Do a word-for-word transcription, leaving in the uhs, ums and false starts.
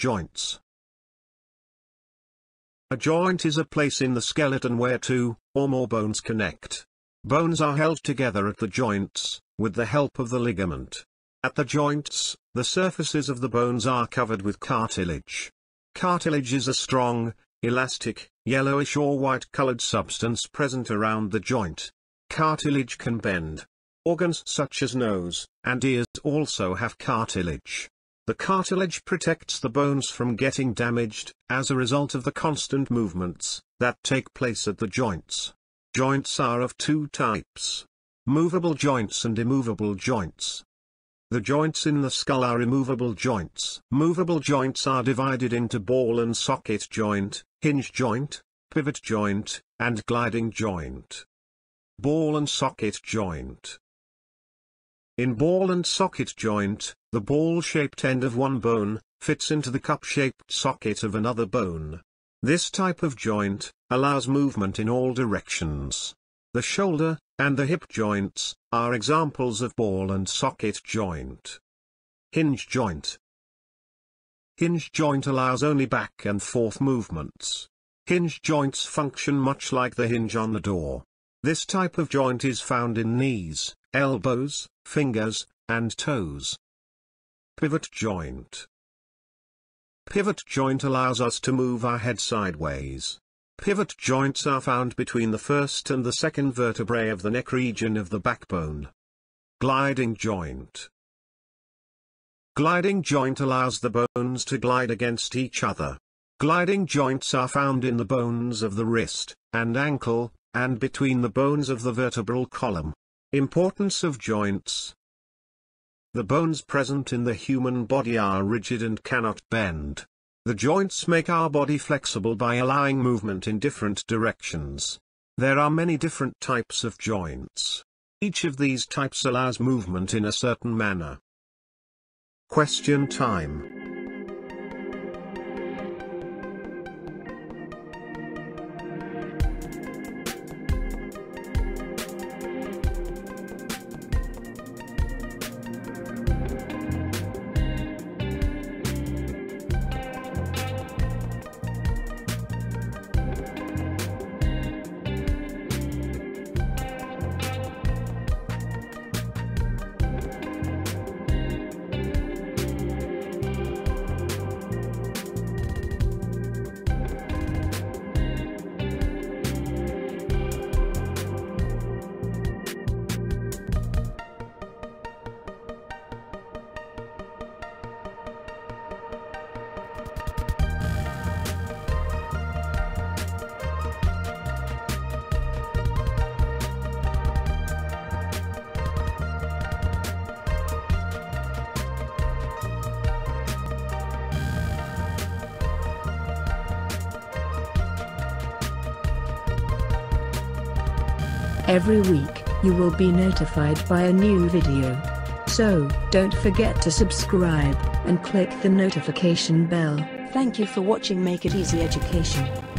Joints. A joint is a place in the skeleton where two, or more bones connect. Bones are held together at the joints, with the help of the ligament. At the joints, the surfaces of the bones are covered with cartilage. Cartilage is a strong, elastic, yellowish or white-colored substance present around the joint. Cartilage can bend. Organs such as nose and ears also have cartilage. The cartilage protects the bones from getting damaged, as a result of the constant movements that take place at the joints. Joints are of two types: movable joints and immovable joints. The joints in the skull are immovable joints. Movable joints are divided into ball and socket joint, hinge joint, pivot joint, and gliding joint. Ball and socket joint. In ball and socket joint, the ball-shaped end of one bone fits into the cup-shaped socket of another bone. This type of joint allows movement in all directions. The shoulder and the hip joints are examples of ball and socket joint. Hinge joint. Hinge joint allows only back and forth movements. Hinge joints function much like the hinge on the door. This type of joint is found in knees, elbows, fingers, and toes. Pivot joint. Pivot joint allows us to move our head sideways. Pivot joints are found between the first and the second vertebrae of the neck region of the backbone. Gliding joint. Gliding joint allows the bones to glide against each other. Gliding joints are found in the bones of the wrist and ankle, and between the bones of the vertebral column. Importance of joints. The bones present in the human body are rigid and cannot bend. The joints make our body flexible by allowing movement in different directions. There are many different types of joints. Each of these types allows movement in a certain manner. Question time. Every week, you will be notified by a new video. So, don't forget to subscribe, and click the notification bell. Thank you for watching Make It Easy Education.